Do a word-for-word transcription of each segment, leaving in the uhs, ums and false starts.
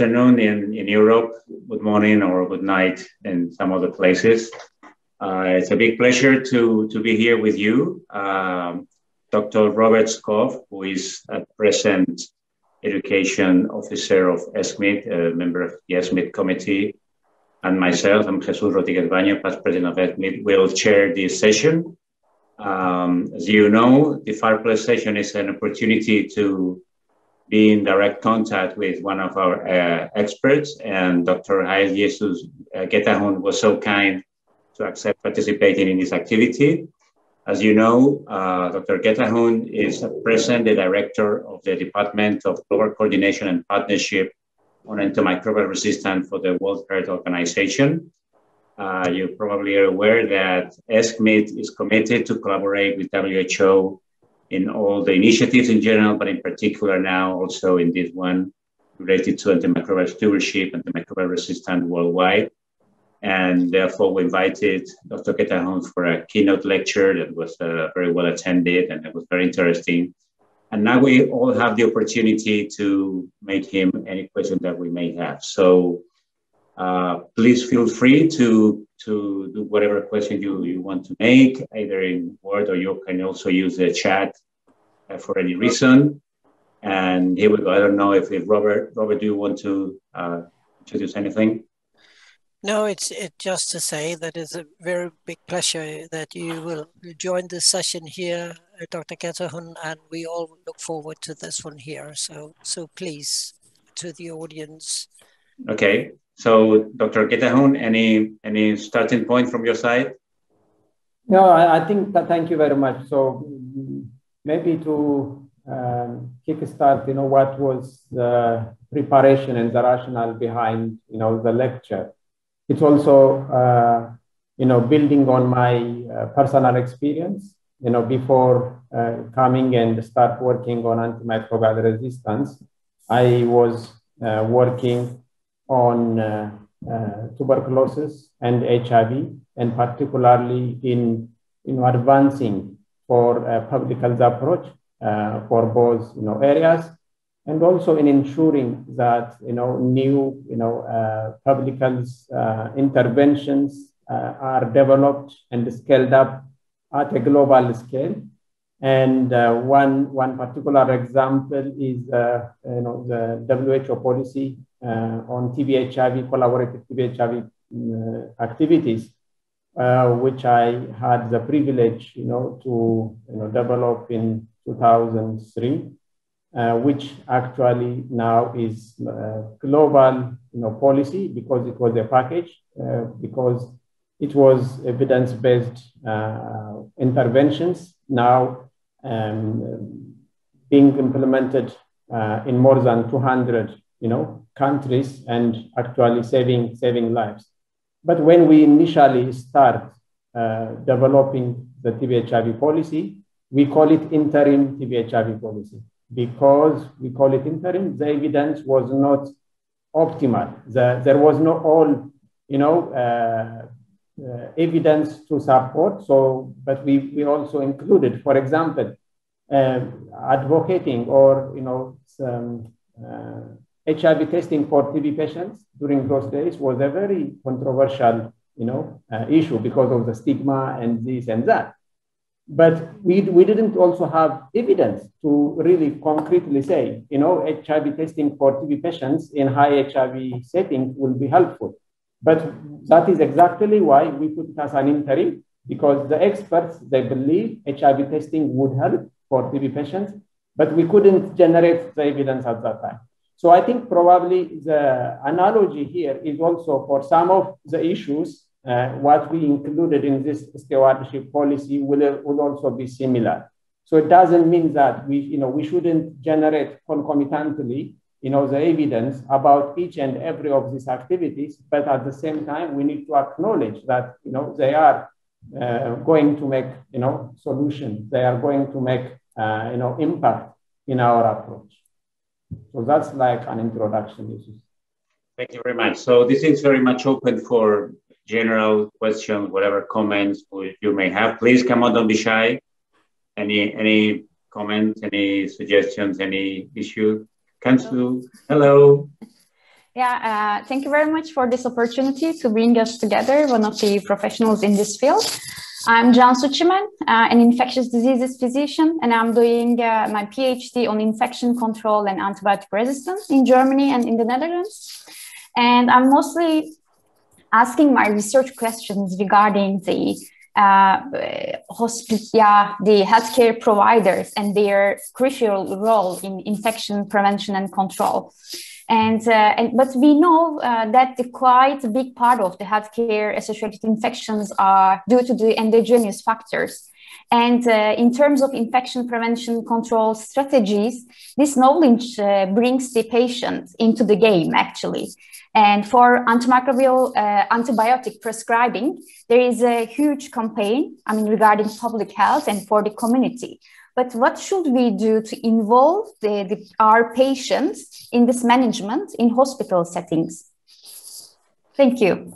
afternoon in, in Europe, good morning or good night in some other places. Uh, it's a big pleasure to, to be here with you. Um, Doctor Robert Skov, who is at present Education Officer of E S C M I D, a member of the E S C M I D committee, and myself, I'm Jesús Rodríguez Baño, past president of E S C M I D, will chair this session. Um, as you know, the fireplace session is an opportunity to be in direct contact with one of our uh, experts, and Doctor Haileyesus Getahun was so kind to accept participating in this activity. As you know, uh, Doctor Getahun is at present the director of the Department of Global Coordination and Partnership on Antimicrobial Resistance for the World Health Organization. Uh, you probably are aware that E S C M I D is committed to collaborate with W H O in all the initiatives in general, but in particular now also in this one related to antimicrobial stewardship and antimicrobial resistance worldwide. And therefore we invited Doctor Getahun for a keynote lecture that was uh, very well attended, and it was very interesting. And now we all have the opportunity to make him any question that we may have. So uh, please feel free to, to do whatever question you, you want to make, either in Word, or you can also use the chat uh, for any reason. And here we go. I don't know if, if Robert, Robert, do you want to uh, introduce anything? No, it's it just to say that it's a very big pleasure that you will join this session here, Doctor Getahun, and we all look forward to this one here. So, so please, to the audience. Okay, so Doctor Getahun, any any starting point from your side? No, I, I think that, thank you very much. So maybe to um, kickstart, you know, what was the preparation and the rationale behind, you know, the lecture. It's also, uh, you know, building on my uh, personal experience, you know, before uh, coming and start working on antimicrobial resistance. I was uh, working on uh, uh, tuberculosis and H I V, and particularly in, you know, advancing for a public health approach uh, for both, you know, areas. And also in ensuring that, you know, new, you know, uh, public health uh, interventions uh, are developed and scaled up at a global scale. And uh, one, one particular example is, uh, you know, the W H O policy uh, on T B H I V, collaborative T B H I V uh, activities, uh, which I had the privilege, you know, to, you know, develop in two thousand three. Uh, which actually now is uh, global, you know, policy, because it was a package, uh, because it was evidence-based uh, interventions now um, being implemented uh, in more than two hundred, you know, countries, and actually saving saving lives. But when we initially start uh, developing the T B H I V policy, we call it interim T B H I V policy. Because we call it interim, the evidence was not optimal. The, there was no all, you know, uh, uh, evidence to support. So, but we, we also included, for example, uh, advocating or, you know, some, uh, H I V testing for T B patients during those days was a very controversial, you know, uh, issue because of the stigma and this and that. But we, we didn't also have evidence to really concretely say, you know, H I V testing for T B patients in high H I V settings will be helpful. But that is exactly why we put it as an interim, because the experts, they believe H I V testing would help for T B patients, but we couldn't generate the evidence at that time. So I think probably the analogy here is also for some of the issues. Uh, what we included in this stewardship policy will, will also be similar. So it doesn't mean that we, you know, we shouldn't generate concomitantly, you know, the evidence about each and every of these activities, but at the same time, we need to acknowledge that, you know, they are uh, going to make, you know, solutions. They are going to make, uh, you know, impact in our approach. So that's like an introduction issue. Thank you very much. So this is very much open for general questions, whatever comments you may have. Please come on, don't be shy. Any any comments, any suggestions, any issue? Kansu, hello. Yeah, uh, thank you very much for this opportunity to bring us together, one of the professionals in this field. I'm Jan Suchiman, uh, an infectious diseases physician, and I'm doing uh, my PhD on infection control and antibiotic resistance in Germany and in the Netherlands. And I'm mostly asking my research questions regarding the uh, hospitia, the healthcare providers and their crucial role in infection prevention and control. And, uh, and but we know uh, that the quite big part of the healthcare-associated infections are due to the endogenous factors. And uh, in terms of infection prevention control strategies, this knowledge uh, brings the patient into the game, actually. And for antimicrobial uh, antibiotic prescribing, there is a huge campaign, I mean, regarding public health and for the community. But what should we do to involve the, the, our patients in this management in hospital settings? Thank you.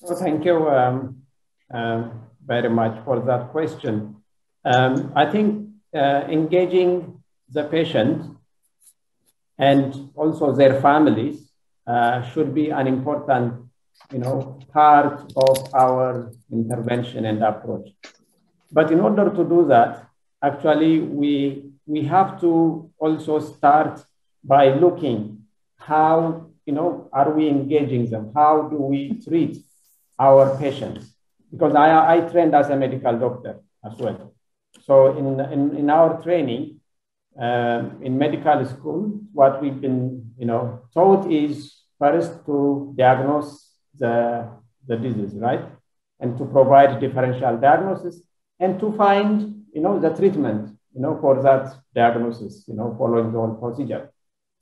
Well, thank you um, uh, very much for that question. Um, I think uh, engaging the patient and also their families uh, should be an important, you know, part of our intervention and approach. But in order to do that, actually, we, we have to also start by looking how, you know, are we engaging them? How do we treat our patients? Because I, I trained as a medical doctor as well. So in, in, in our training, um, in medical school, what we've been, you know, taught is first to diagnose the, the disease, right? And to provide differential diagnosis, and to find, you know, the treatment, you know, for that diagnosis, you know, following the whole procedure.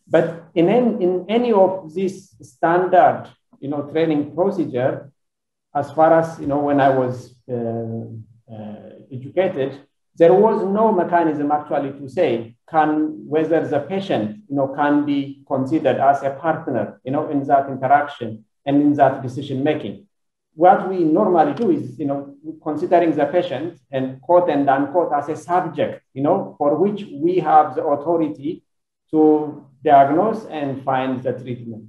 But in any, in any of this standard, you know, training procedure, as far as, you know, when I was uh, uh, educated, there was no mechanism actually to say, can, whether the patient, you know, can be considered as a partner, you know, in that interaction and in that decision-making. What we normally do is, you know, considering the patient and quote and unquote as a subject, you know, for which we have the authority to diagnose and find the treatment.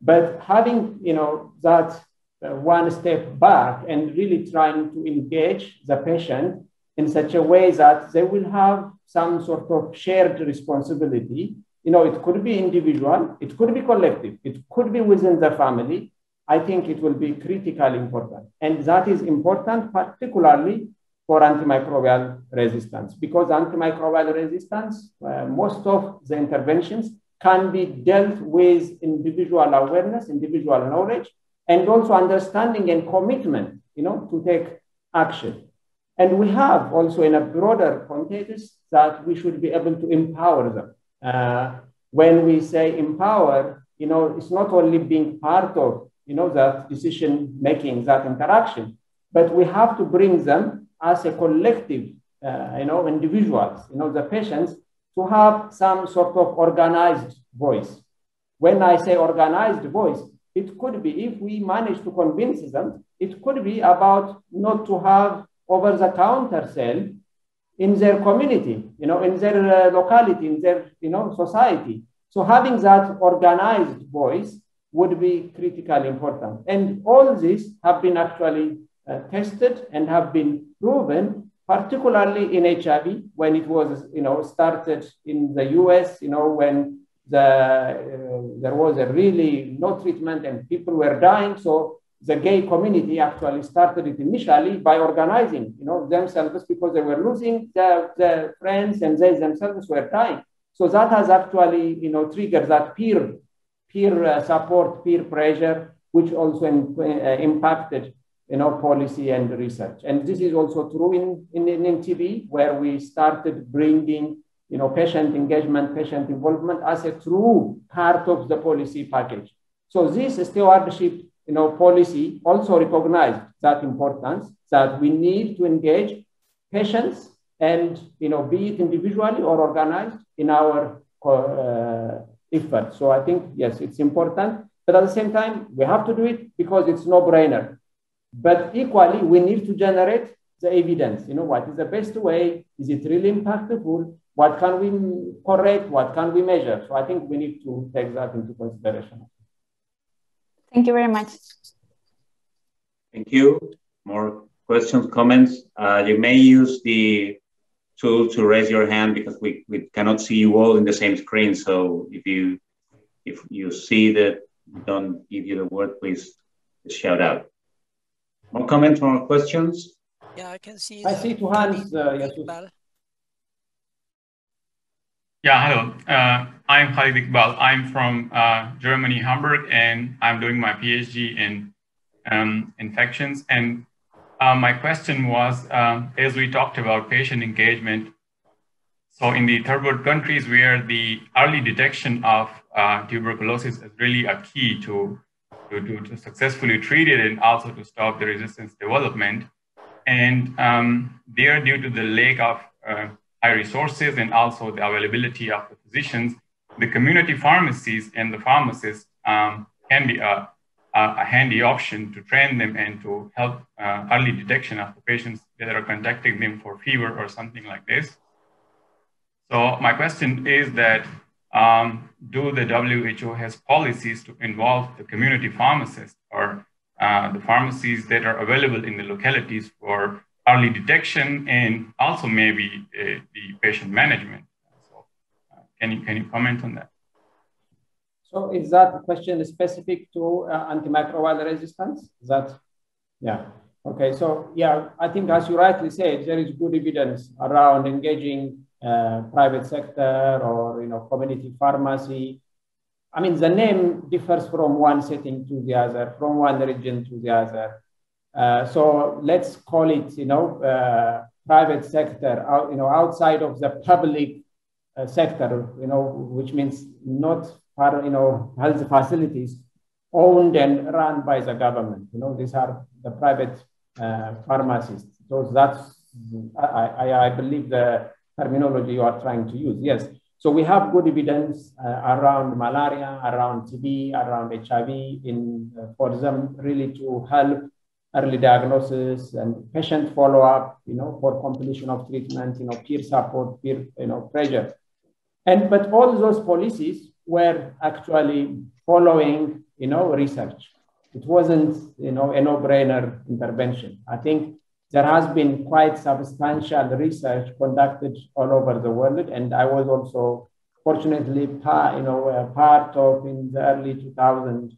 But having, you know, that uh, one step back and really trying to engage the patient in such a way that they will have some sort of shared responsibility. You know, it could be individual, it could be collective, it could be within the family. I think it will be critically important. And that is important particularly for antimicrobial resistance, because antimicrobial resistance, uh, most of the interventions can be dealt with individual awareness, individual knowledge, and also understanding and commitment, you know, to take action. And we have also in a broader context that we should be able to empower them. Uh, when we say empower, you know, it's not only being part of, you know, that decision-making, that interaction, but we have to bring them as a collective, uh, you know, individuals, you know, the patients, to have some sort of organized voice. When I say organized voice, it could be, if we manage to convince them, it could be about not to have over-the-counter sale in their community, you know, in their uh, locality, in their, you know, society. So having that organized voice would be critically important. And all these have been actually uh, tested and have been proven, particularly in H I V, when it was, you know, started in the U S, you know, when the, uh, there was a really no treatment and people were dying. So the gay community actually started it initially by organizing, you know, themselves, because they were losing their, their friends and they themselves were dying. So that has actually, you know, triggered that peer peer uh, support, peer pressure, which also in, uh, impacted, you know, policy and research. And this is also true in, in, in T B, where we started bringing, you know, patient engagement, patient involvement as a true part of the policy package. So this stewardship, you know, policy also recognized that importance, that we need to engage patients and, you know, be it individually or organized in our uh, effort. So I think, yes, it's important, but at the same time, we have to do it because it's no-brainer. But equally, we need to generate the evidence. You know, what is the best way? Is it really impactful? what can we correct? What can we measure? So I think we need to take that into consideration. Thank you very much. Thank you. More questions, comments? Uh, you may use the tool to raise your hand because we, we cannot see you all in the same screen. So if you if you see that we don't give you the word, please shout out. More comments, more questions? Yeah, I can see. I see two hands. Uh, yes. Yeah, hello. Uh, I'm Halidikbal. I'm from uh, Germany, Hamburg, and I'm doing my PhD in um, infections. And uh, my question was, uh, as we talked about patient engagement, so in the third world countries where the early detection of uh, tuberculosis is really a key to, to, to, to successfully treat it and also to stop the resistance development. And um, there, due to the lack of uh, resources and also the availability of the physicians, the community pharmacies and the pharmacists um, can be a, a handy option to train them and to help uh, early detection of the patients that are contacting them for fever or something like this. So my question is that um, do the W H O has policies to involve the community pharmacists or uh, the pharmacies that are available in the localities for early detection and also maybe uh, the patient management. So, uh, can you can you comment on that? So is that question specific to uh, antimicrobial resistance? Is that, yeah, okay. So yeah, I think as you rightly said, there is good evidence around engaging uh, private sector or you know community pharmacy. I mean, the name differs from one setting to the other, from one region to the other. Uh, so let's call it, you know, uh, private sector, out, you know, outside of the public uh, sector, you know, which means not, part, you know, health facilities owned and run by the government. You know, these are the private uh, pharmacists. So that's, I, I, I believe, the terminology you are trying to use. Yes. So we have good evidence uh, around malaria, around T B, around H I V, in uh, for them really to help early diagnosis and patient follow-up, you know, for completion of treatment, you know, peer support, peer, you know, pressure. And, but all those policies were actually following, you know, research. It wasn't, you know, a no-brainer intervention. I think there has been quite substantial research conducted all over the world. And I was also fortunately, part, you know, a part of in the early two thousands,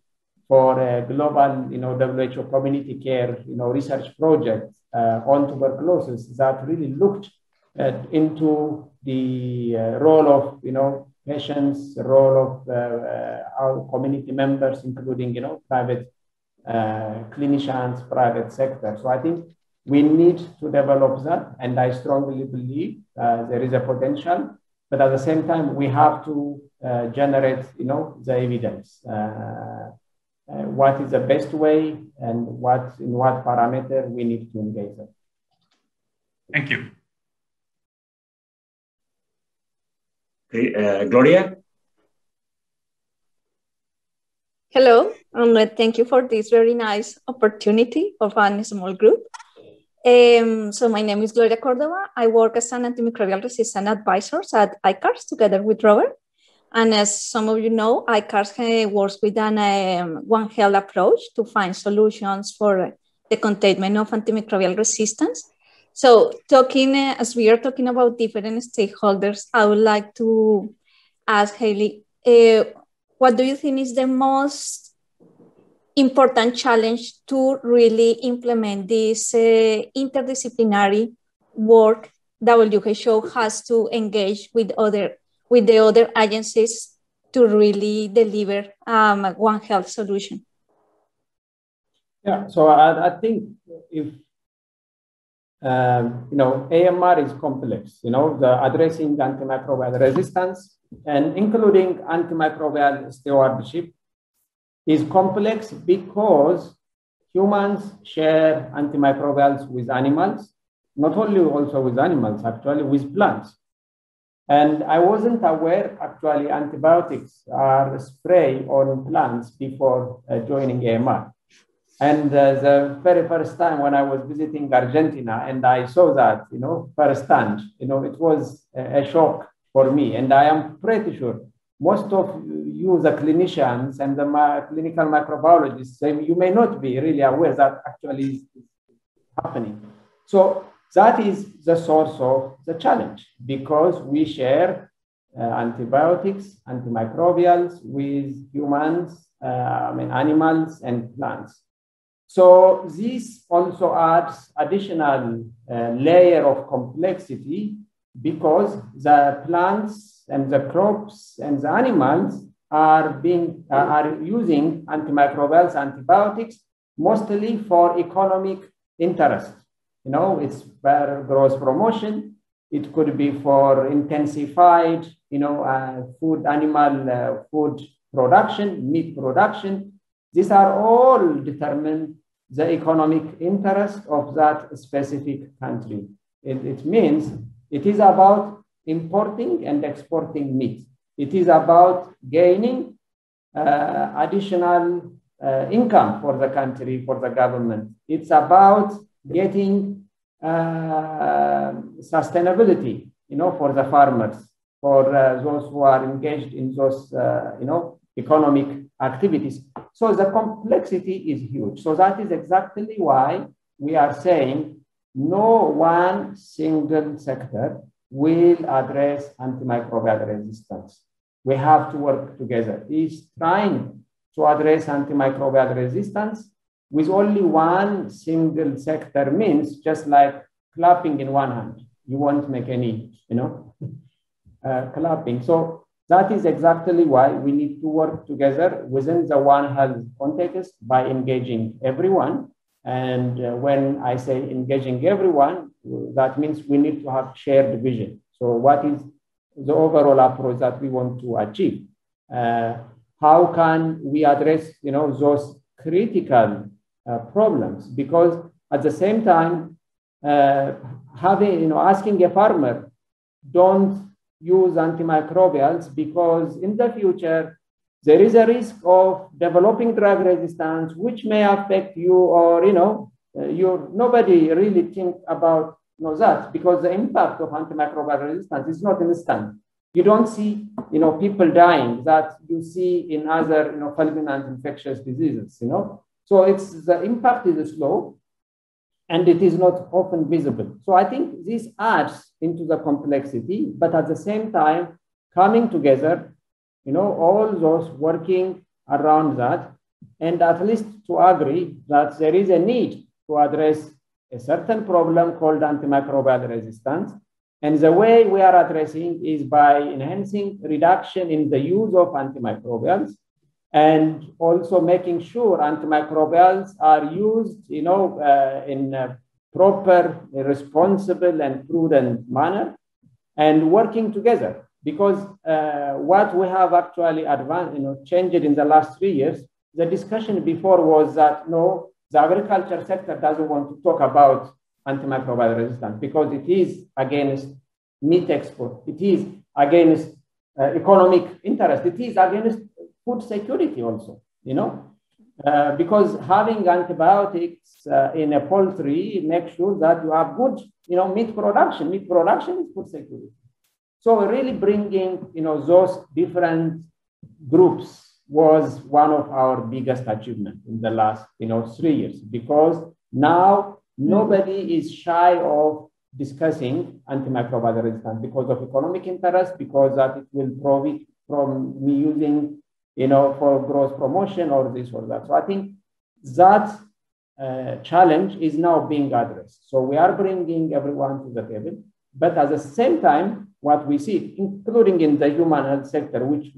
for a global, you know, W H O community care, you know, research project uh, on tuberculosis that really looked at, into the uh, role of, you know, patients, role of uh, uh, our community members, including, you know, private uh, clinicians, private sector. So I think we need to develop that, and I strongly believe uh, there is a potential. But at the same time, we have to uh, generate, you know, the evidence. Uh, Uh, what is the best way and what in what parameter we need to engage them. Thank you. Okay, uh, Gloria? Hello, and um, thank you for this very nice opportunity of a small group. Um, so my name is Gloria Cordova. I work as an antimicrobial resistance advisor at ICARS together with Robert. And as some of you know, ICARS works with an um, One Health approach to find solutions for the containment of antimicrobial resistance. So talking, uh, as we are talking about different stakeholders, I would like to ask Hailey, uh, what do you think is the most important challenge to really implement this uh, interdisciplinary work W H O has to engage with other with the other agencies to really deliver um, a One Health solution? Yeah, so I, I think if, um, you know, A M R is complex, you know, the addressing the antimicrobial resistance and including antimicrobial stewardship is complex because humans share antimicrobials with animals, not only also with animals, actually with plants. And I wasn't aware, actually, antibiotics are sprayed on plants before uh, joining A M R. And uh, the very first time when I was visiting Argentina and I saw that, you know, firsthand, you know, it was a, a shock for me. And I am pretty sure most of you, the clinicians and the mi clinical microbiologists, they, you may not be really aware that actually is happening. So that is the source of the challenge, because we share uh, antibiotics, antimicrobials with humans, uh, I mean, animals and plants. So this also adds additional uh, layer of complexity, because the plants and the crops and the animals are being uh, are using antimicrobials, antibiotics, mostly for economic interest. You know, it's for growth promotion. It could be for intensified, you know, uh, food, animal uh, food production, meat production. These are all determine the economic interest of that specific country. It, it means it is about importing and exporting meat. It is about gaining uh, additional uh, income for the country, for the government. It's about getting uh, sustainability, you know, for the farmers, for uh, those who are engaged in those, uh, you know, economic activities. So the complexity is huge. So that is exactly why we are saying no one single sector will address antimicrobial resistance. We have to work together. Each trying to address antimicrobial resistance with only one single sector means just like clapping in one hand. You won't make any, you know, uh, clapping. So that is exactly why we need to work together within the One Health context by engaging everyone. And uh, when I say engaging everyone, that means we need to have shared vision. So what is the overall approach that we want to achieve? Uh, how can we address, you know, those critical uh, problems? Because at the same time, uh, having, you know, asking a farmer, don't use antimicrobials, because in the future, there is a risk of developing drug resistance, which may affect you, or, you know, you, nobody really think about, you know, that, because the impact of antimicrobial resistance is not instant. You don't see, you know, people dying that you see in other, you know, fulminant infectious diseases, you know. So it's, the impact is slow and it is not often visible. So I think this adds into the complexity, but at the same time, coming together, you know, all those working around that, and at least to agree that there is a need to address a certain problem called antimicrobial resistance. And the way we are addressing is by enhancing reduction in the use of antimicrobials, and also making sure antimicrobials are used, you know, uh, in a proper, responsible and prudent manner, and working together. Because uh, what we have actually advanced, you know, changed in the last three years, the discussion before was that, no, the agriculture sector doesn't want to talk about antimicrobial resistance because it is against meat export, it is against uh, economic interest, it is against food security also, you know, uh, because having antibiotics uh, in a poultry makes sure that you have good, you know, meat production. Meat production is food security. So really bringing, you know, those different groups was one of our biggest achievements in the last, you know, three years, because now nobody is shy of discussing antimicrobial resistance because of economic interest, because that it will profit from me using, you know, for growth promotion or this or that. So I think that uh, challenge is now being addressed. So we are bringing everyone to the table, but at the same time, what we see, including in the human health sector, which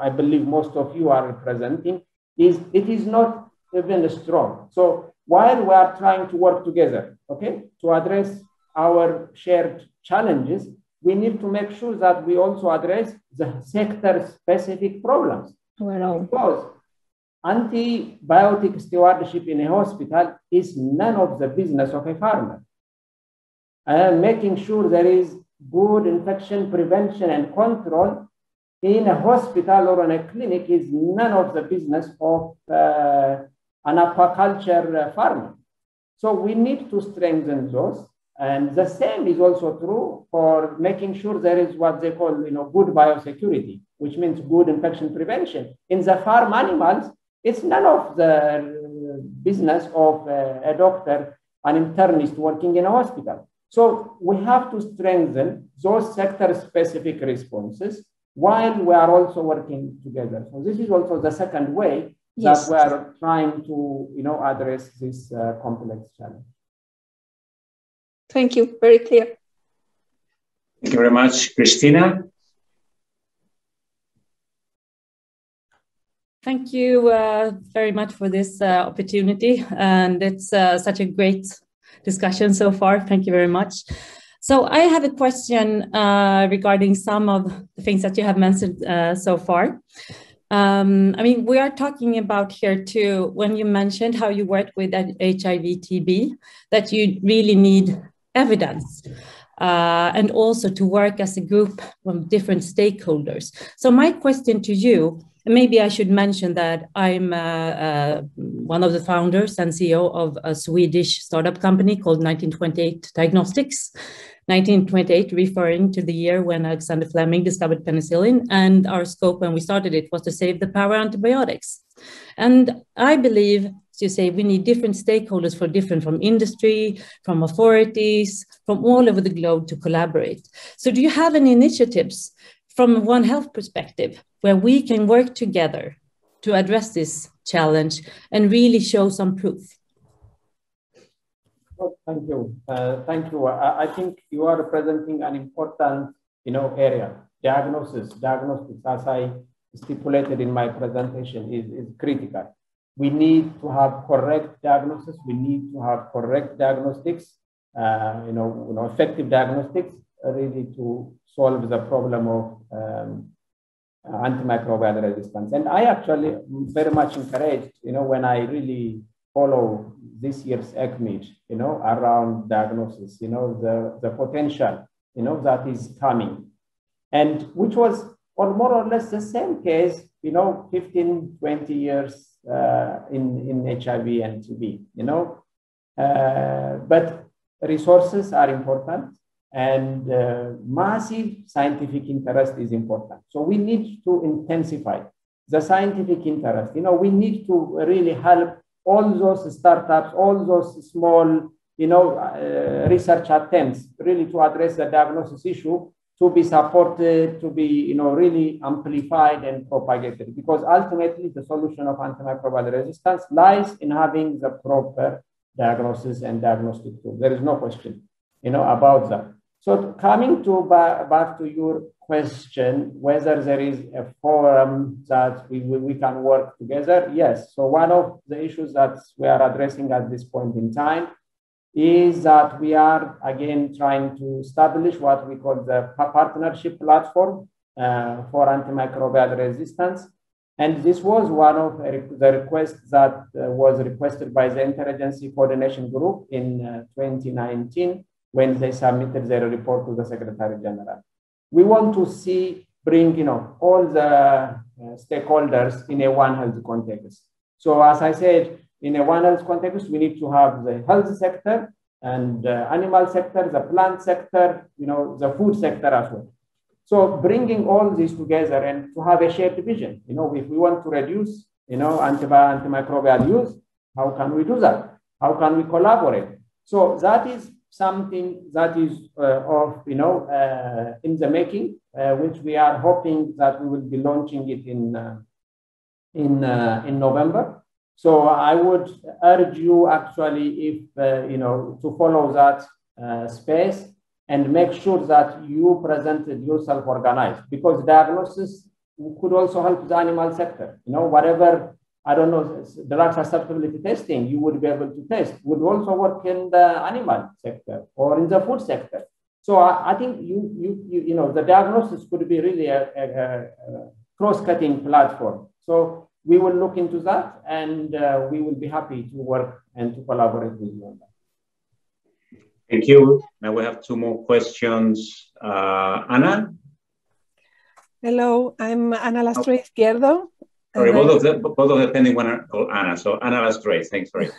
I believe most of you are representing, is it is not even strong. So while we are trying to work together, okay, to address our shared challenges, we need to make sure that we also address the sector-specific problems. Well, because antibiotic stewardship in a hospital is none of the business of a farmer. And making sure there is good infection prevention and control in a hospital or in a clinic is none of the business of uh, and aquaculture farming. So we need to strengthen those. And the same is also true for making sure there is what they call, you know, good biosecurity, which means good infection prevention. In the farm animals, it's none of the business of a doctor, an internist working in a hospital. So we have to strengthen those sector-specific responses while we are also working together. So this is also the second way yes. that we are trying to, you know, address this uh, complex challenge. Thank you. Very clear. Thank you very much, Christina. Thank you uh, very much for this uh, opportunity. And it's uh, such a great discussion so far. Thank you very much. So I have a question uh, regarding some of the things that you have mentioned uh, so far. Um, I mean, we are talking about here too, when you mentioned how you work with H I V T B, that you really need evidence uh, and also to work as a group from different stakeholders. So my question to you, and maybe I should mention that I'm uh, uh, one of the founders and C E O of a Swedish startup company called nineteen twenty-eight Diagnostics. nineteen twenty-eight, referring to the year when Alexander Fleming discovered penicillin, and our scope when we started it was to save the power of antibiotics. And I believe, as you say, we need different stakeholders for different from industry, from authorities, from all over the globe to collaborate. So do you have any initiatives from One Health perspective where we can work together to address this challenge and really show some proof? Thank you. Uh, thank you. I, I think you are representing an important, you know, area. Diagnosis, diagnostics, as I stipulated in my presentation, is, is critical. We need to have correct diagnosis. We need to have correct diagnostics, uh, you know, you know, effective diagnostics, really to solve the problem of um, antimicrobial resistance. And I actually very much encouraged, you know, when I really follow this year's ECCMID, you know, around diagnosis, you know, the, the potential, you know, that is coming. And which was or more or less the same case, you know, fifteen, twenty years uh, in, in H I V and T B, you know. Uh, but resources are important and uh, massive scientific interest is important. So we need to intensify the scientific interest. You know, we need to really help all those startups, all those small, you know, uh, research attempts really to address the diagnosis issue to be supported, to be, you know, really amplified and propagated, because ultimately the solution of antimicrobial resistance lies in having the proper diagnosis and diagnostic tool. There is no question, you know, about that. So coming to ba back to your question, whether there is a forum that we, we can work together, yes. So one of the issues that we are addressing at this point in time is that we are, again, trying to establish what we call the partnership platform uh, for antimicrobial resistance. And this was one of the requests that uh, was requested by the Interagency Coordination Group in uh, twenty nineteen. When they submitted their report to the Secretary General. We want to see, bring, you know, all the uh, stakeholders in a One Health context. So as I said, in a One Health context, we need to have the health sector and the animal sector, the plant sector, you know, the food sector as well. So bringing all this together and to have a shared vision, you know, if we want to reduce, you know, antimicrobial use, how can we do that? How can we collaborate? So that is something that is uh, of, you know, uh, in the making, uh, which we are hoping that we will be launching it in, uh, in, uh, in November. So I would urge you actually, if, uh, you know, to follow that uh, space and make sure that you presented yourself organized, because diagnosis could also help the animal sector, you know, whatever, I don't know, drug susceptibility testing you would be able to test would also work in the animal sector or in the food sector. So I, I think you, you, you, you know, the diagnosis could be really a, a, a cross-cutting platform. So we will look into that and uh, we will be happy to work and to collaborate with you on that. Thank you. Now we have two more questions. Uh, Ana? Hello, I'm Ana Lastre Izquierdo. Sorry, both of, the, both of the pending one are called Ana. So Ana Lastre, thanks for it.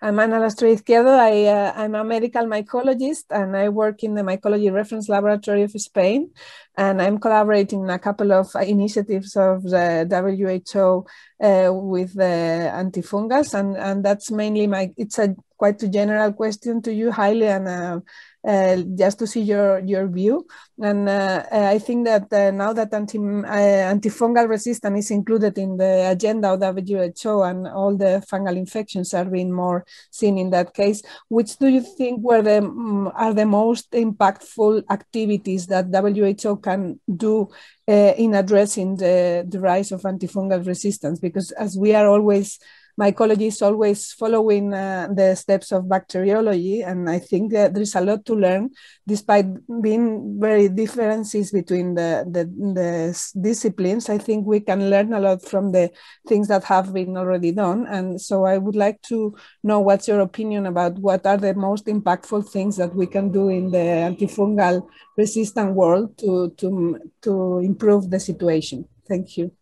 I'm Ana Lastre Izquierdo. I, uh, I'm a medical mycologist and I work in the Mycology Reference Laboratory of Spain. And I'm collaborating in a couple of initiatives of the W H O uh, with the antifungals. And, and that's mainly my, it's a quite a general question to you, Haile, and uh, uh, just to see your, your view. And uh, I think that uh, now that anti, uh, antifungal resistance is included in the agenda of W H O and all the fungal infections are being more seen in that case, which do you think were the, um, are the most impactful activities that W H O can do uh, in addressing the, the rise of antifungal resistance? Because as we are always mycologists always following uh, the steps of bacteriology, and I think that there is a lot to learn, despite being very differences between the, the, the disciplines. I think we can learn a lot from the things that have been already done. And so I would like to know what's your opinion about what are the most impactful things that we can do in the antifungal resistant world to, to, to improve the situation. Thank you.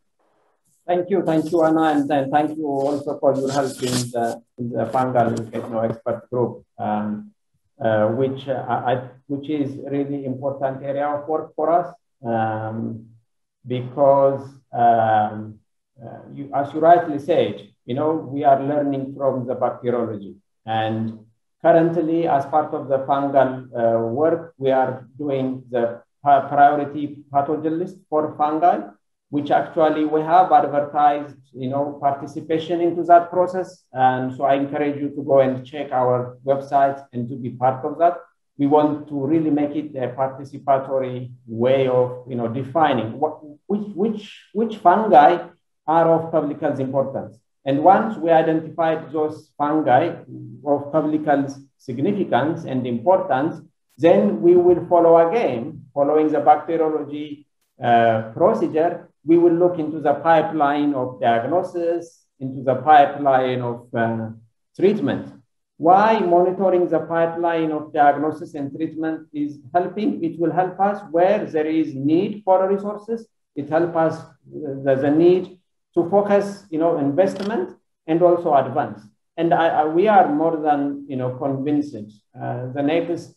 Thank you, thank you, Ana, and, and thank you also for your help in the, in the fungal you know, expert group, um, uh, which uh, I, which is really important area of work for us, um, because um, uh, you, as you rightly said, you know, we are learning from the bacteriology, and currently, as part of the fungal uh, work, we are doing the priority pathogen list for fungi, which actually we have advertised, you know, participation into that process. And so I encourage you to go and check our website and to be part of that. We want to really make it a participatory way of, you know, defining what, which, which, which fungi are of public health importance. And once we identified those fungi of public health significance and importance, then we will follow again, following the bacteriology uh, procedure, we will look into the pipeline of diagnosis, into the pipeline of uh, treatment. Why monitoring the pipeline of diagnosis and treatment is helping? It will help us where there is need for resources. It helps us, there's a need to focus, you know, investment and also advance. And I, I, we are more than, you know, convinced uh, the next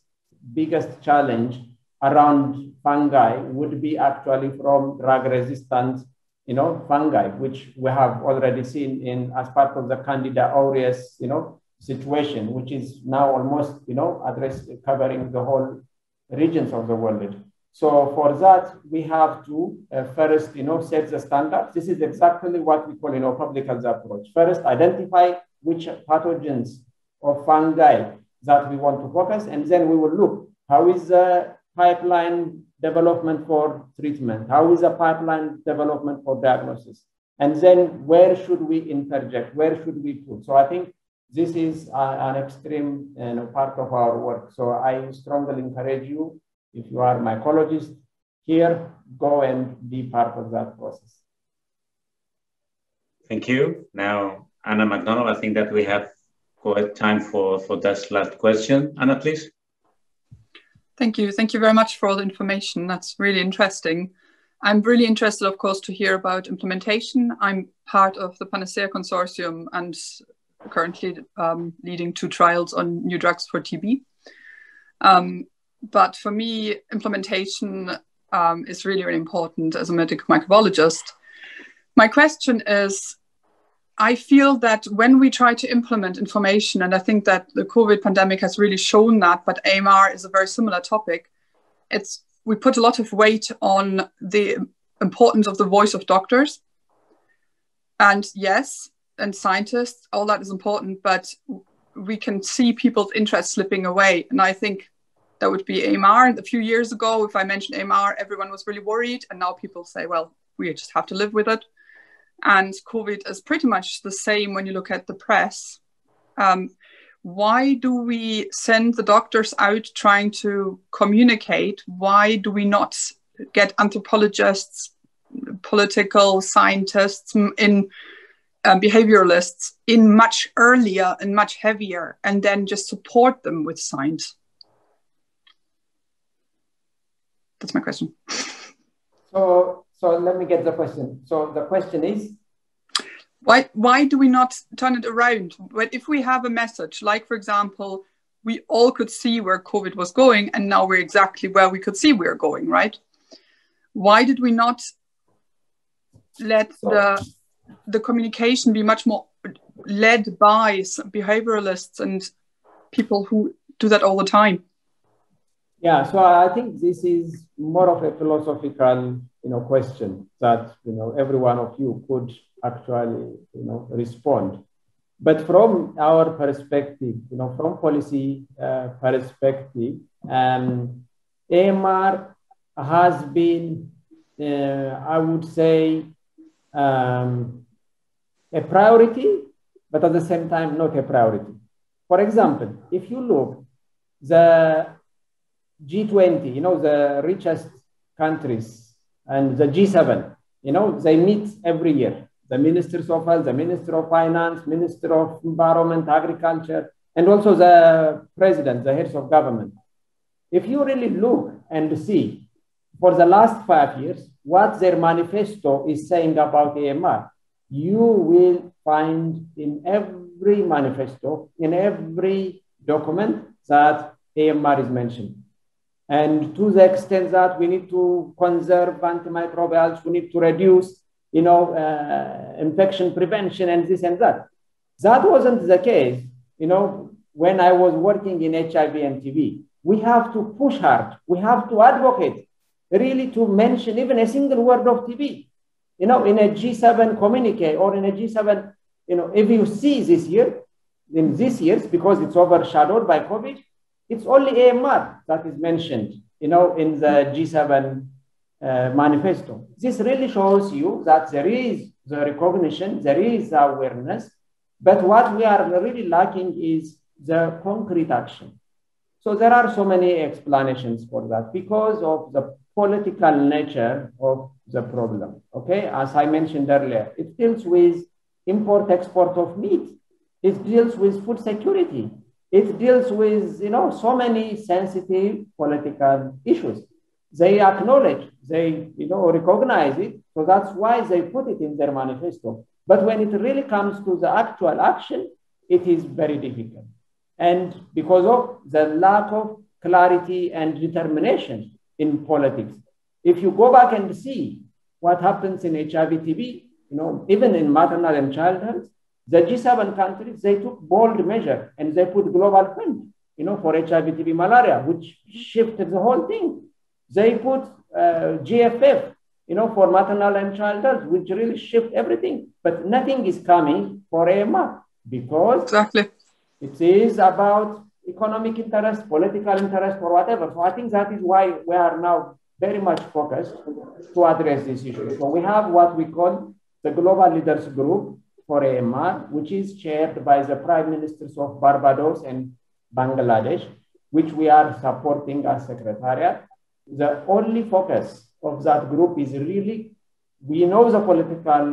biggest challenge around fungi would be actually from drug resistant, you know, fungi, which we have already seen in as part of the Candida auris, you know, situation, which is now almost, you know, addressed covering the whole regions of the world. So for that, we have to uh, first, you know, set the standard. This is exactly what we call, you know, public health approach. First, identify which pathogens or fungi that we want to focus, and then we will look how is the pipeline development for treatment? How is the pipeline development for diagnosis? And then where should we interject? Where should we put? So I think this is a, an extreme you know, part of our work. So I strongly encourage you, if you are a mycologist here, go and be part of that process. Thank you. Now, Anna MacDonald, I think that we have quite time for, for this last question. Anna, please. Thank you. Thank you very much for all the information. That's really interesting. I'm really interested, of course, to hear about implementation. I'm part of the Panacea Consortium and currently um, leading two trials on new drugs for T B. Um, but for me, implementation um, is really, really important as a medical microbiologist. My question is, I feel that when we try to implement information, and I think that the COVID pandemic has really shown that, but A M R is a very similar topic. It's, we put a lot of weight on the importance of the voice of doctors. And yes, and scientists, all that is important, but we can see people's interest slipping away. And I think that would be A M R. A few years ago, if I mentioned A M R, everyone was really worried. And now people say, well, we just have to live with it. And COVID is pretty much the same when you look at the press. Um, why do we send the doctors out trying to communicate? Why do we not get anthropologists, political scientists, in um, behavioralists in much earlier and much heavier, and then just support them with science? That's my question. So So let me get the question. So the question is? Why, why do we not turn it around? But if we have a message, like, for example, we all could see where COVID was going, and now we're exactly where we could see we we're going, right? Why did we not let the, the communication be much more led by behavioralists and people who do that all the time? Yeah, so I think this is more of a philosophical, you know, question that, you know, every one of you could actually, you know, respond. But from our perspective, you know, from policy uh, perspective, um, A M R has been, uh, I would say, um, a priority, but at the same time, not a priority. For example, if you look, the G twenty, you know, the richest countries, and the G seven, you know, they meet every year. The ministers of health, the minister of finance, minister of environment, agriculture, and also the president, the heads of government. If you really look and see for the last five years, what their manifesto is saying about A M R, you will find in every manifesto, in every document that A M R is mentioned. And to the extent that we need to conserve antimicrobials, we need to reduce, you know, uh, infection prevention and this and that. That wasn't the case, you know, when I was working in H I V and T B. We have to push hard. We have to advocate, really, to mention even a single word of T B. You know, in a G seven communique or in a G seven, you know, if you see this year, in this year's, because it's overshadowed by COVID, it's only A M R that is mentioned, you know, in the G seven Uh, manifesto. This really shows you that there is the recognition, there is awareness, but what we are really lacking is the concrete action. So there are so many explanations for that because of the political nature of the problem. Okay, as I mentioned earlier, it deals with import export of meat, it deals with food security, it deals with, you know, so many sensitive political issues. They acknowledge, they, you know, recognize it. So that's why they put it in their manifesto. But when it really comes to the actual action, it is very difficult. And because of the lack of clarity and determination in politics. If you go back and see what happens in H I V T B, you know, even in maternal and child health, the G seven countries, they took bold measure and they put Global Fund, you know, for H I V T B malaria, which shifted the whole thing. They put uh, G F F, you know, for maternal and child health, which really shift everything. But nothing is coming for A M R because exactly. It is about economic interest, political interest, or whatever. So I think that is why we are now very much focused to address this issue. So we have what we call the Global Leaders Group for A M R, which is chaired by the Prime Ministers of Barbados and Bangladesh, which we are supporting as Secretariat. The only focus of that group is really, we know the political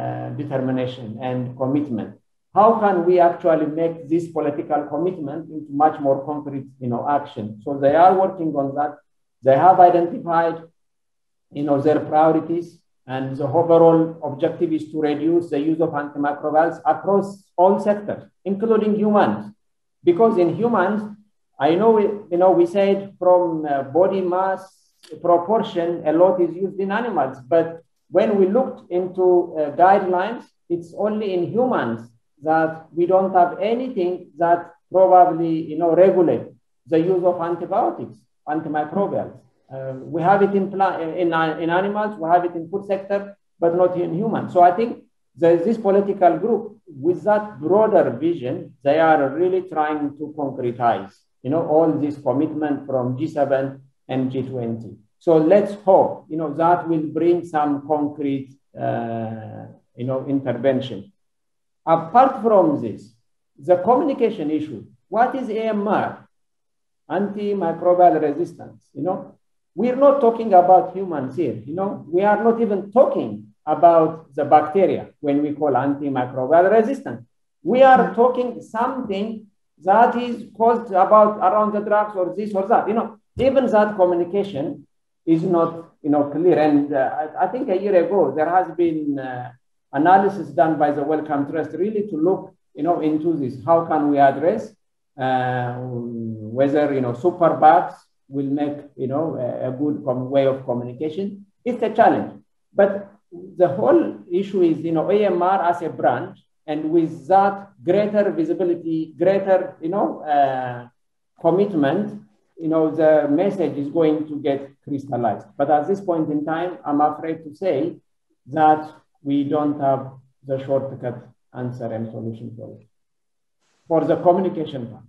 uh, determination and commitment. How can we actually make this political commitment into much more concrete, you know, action? So they are working on that. They have identified, you know, their priorities, and the overall objective is to reduce the use of antimicrobials across all sectors, including humans, because in humans, I know, we, you know, we said from uh, body mass proportion, a lot is used in animals, but when we looked into uh, guidelines, it's only in humans that we don't have anything that probably, you know, regulate the use of antibiotics, antimicrobials. Uh, we have it in, in, in animals, we have it in food sector, but not in humans. So I think there's this political group with that broader vision, they are really trying to concretize, you know, all this commitment from G seven and G twenty. So let's hope, you know, that will bring some concrete, uh, you know, intervention. Apart from this, the communication issue, what is A M R? Antimicrobial resistance, you know? We're not talking about humans here, you know? We are not even talking about the bacteria when we call antimicrobial resistance. We are talking something that is caused about around the drugs or this or that, you know, even that communication is not, you know, clear. And uh, I, I think a year ago, there has been uh, analysis done by the Wellcome Trust really to look, you know, into this. How can we address uh, whether, you know, super bugs will make, you know, a, a good way of communication? It's a challenge. But the whole issue is, you know, A M R as a brand, and with that greater visibility, greater, you know, uh, commitment, you know, the message is going to get crystallized. But at this point in time, I'm afraid to say that we don't have the shortcut answer and solution for it, for the communication part.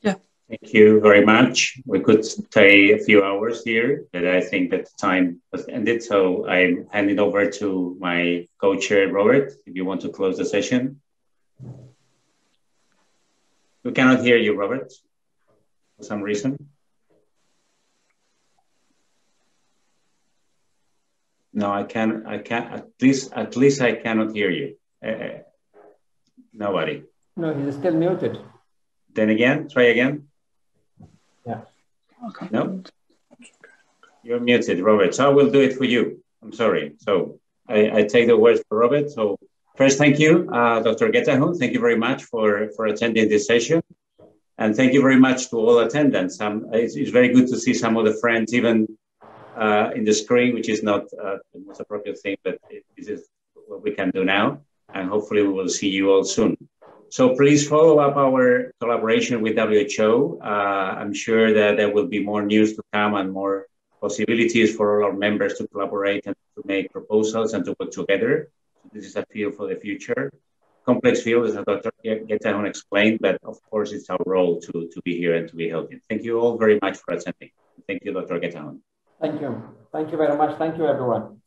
Yeah. Thank you very much. We could stay a few hours here, but I think that time has ended. So I hand it over to my co-chair, Robert, if you want to close the session. We cannot hear you, Robert, for some reason. No, I can't, I can't, at least, at least I cannot hear you. Uh, nobody. No, he's still muted. Then again, try again. Yeah. Okay. No? You're muted, Robert. So I will do it for you. I'm sorry. So I, I take the words for Robert. So first, thank you, uh, Doctor Getahun. Thank you very much for, for attending this session. And thank you very much to all attendants. Um, it's, it's very good to see some of the friends even uh, in the screen, which is not uh, the most appropriate thing, but it, this is what we can do now. And hopefully we will see you all soon. So please follow up our collaboration with W H O. Uh, I'm sure that there will be more news to come and more possibilities for all our members to collaborate and to make proposals and to work together. This is a field for the future. Complex field, as Doctor Getahun explained, but of course it's our role to, to be here and to be helping. Thank you all very much for attending. Thank you, Doctor Getahun. Thank you. Thank you very much. Thank you, everyone.